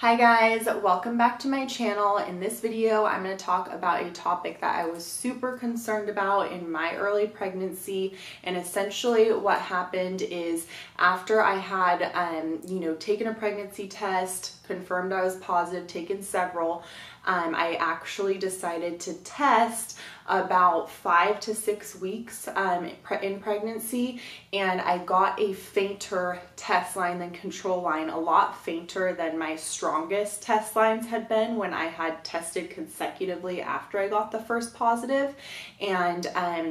Hi guys, welcome back to my channel. In this video, I'm going to talk about a topic that I was super concerned about in my early pregnancy. And essentially what happened is after I had, taken a pregnancy test, confirmed I was positive, taken several, I actually decided to test about 5 to 6 weeks in pregnancy, and I got a fainter test line than control line, a lot fainter than my strongest test lines had been when I had tested consecutively after I got the first positive. And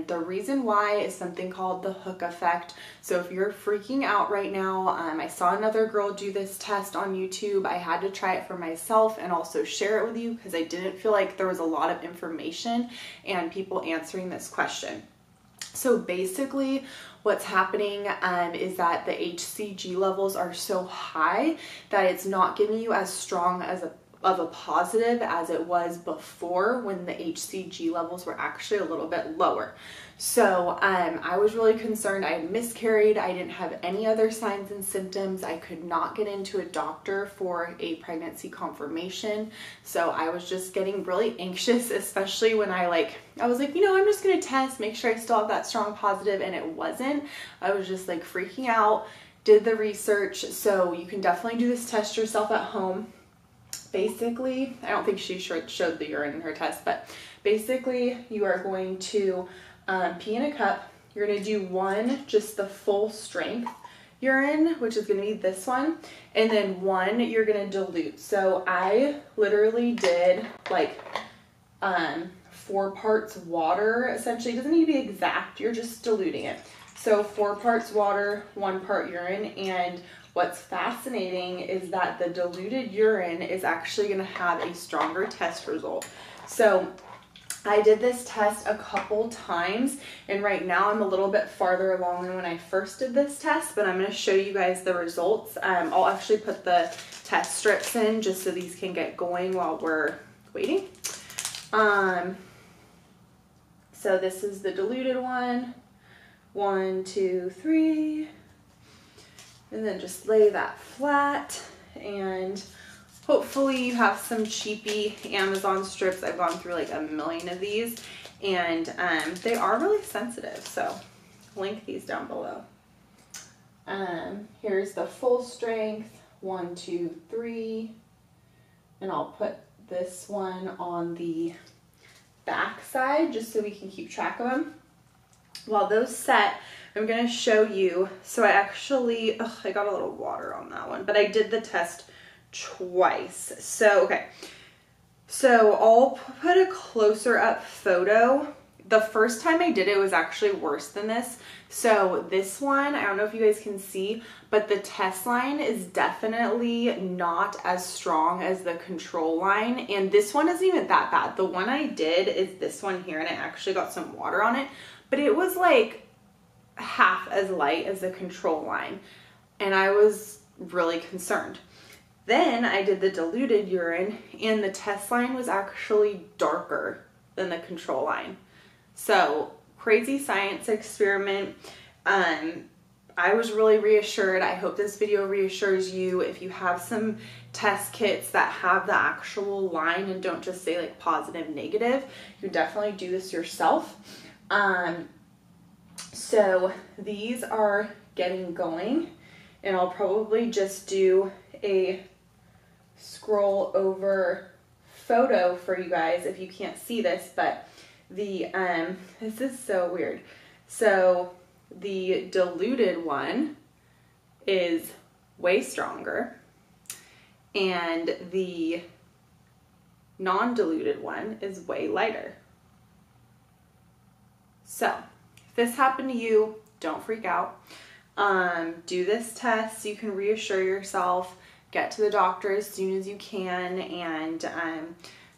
the reason why is something called the hook effect. So if you're freaking out right now, I saw another girl do this test on YouTube. I had to try it for myself and also share it with you because I didn't feel like there was a lot of information and people answering this question. So basically what's happening is that the hCG levels are so high that it's not giving you as strong of a positive as it was before, when the hCG levels were actually a little bit lower. So I was really concerned. I miscarried. I didn't have any other signs and symptoms. I could not get into a doctor for a pregnancy confirmation. So I was just getting really anxious, especially when I was like, I'm just going to test, make sure I still have that strong positive. And it wasn't. I was just like freaking out, did the research. So you can definitely do this test yourself at home. Basically, I don't think she showed the urine in her test, but basically you are going to pee in a cup. You're going to do one, just the full strength urine, which is going to be this one, and then one you're going to dilute. So I literally did like 4 parts water, essentially. It doesn't need to be exact. You're just diluting it. So 4 parts water, 1 part urine, and what's fascinating is that the diluted urine is actually going to have a stronger test result. So I did this test a couple times, and right now I'm a little bit farther along than when I first did this test, but I'm going to show you guys the results. I'll actually put the test strips in just so these can get going while we're waiting. So this is the diluted one. 1, 2, 3. And then just lay that flat, and hopefully you have some cheapy Amazon strips. I've gone through like a million of these, and they are really sensitive, so link these down below. Here's the full strength, 1, 2, 3, and I'll put this one on the back side just so we can keep track of them. While those set, I'm going to show you. So I actually, I got a little water on that one, but I did the test twice. So, okay. So I'll put a closer up photo. The first time I did it was actually worse than this. So this one, I don't know if you guys can see, but the test line is definitely not as strong as the control line. And this one isn't even that bad. The one I did is this one here, and I actually got some water on it, but it was like half as light as the control line, and I was really concerned. Then I did the diluted urine, and the test line was actually darker than the control line. So crazy science experiment. I was really reassured. I hope this video reassures you. If you have some test kits that have the actual line and don't just say like positive, negative, you definitely do this yourself. So these are getting going, and I'll probably just do a scroll over photo for you guys if you can't see this, but the, this is so weird. So the diluted one is way stronger, and the non-diluted one is way lighter. So if this happened to you, don't freak out. Do this test so you can reassure yourself, get to the doctor as soon as you can, and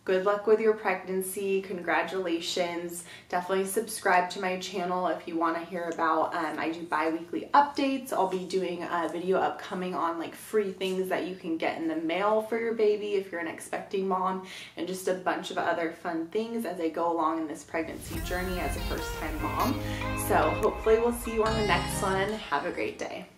good luck with your pregnancy. Congratulations. Definitely subscribe to my channel if you want to hear about, I do bi-weekly updates. I'll be doing a video upcoming on like free things that you can get in the mail for your baby if you're an expecting mom, and just a bunch of other fun things as I go along in this pregnancy journey as a first-time mom. So hopefully we'll see you on the next one. Have a great day.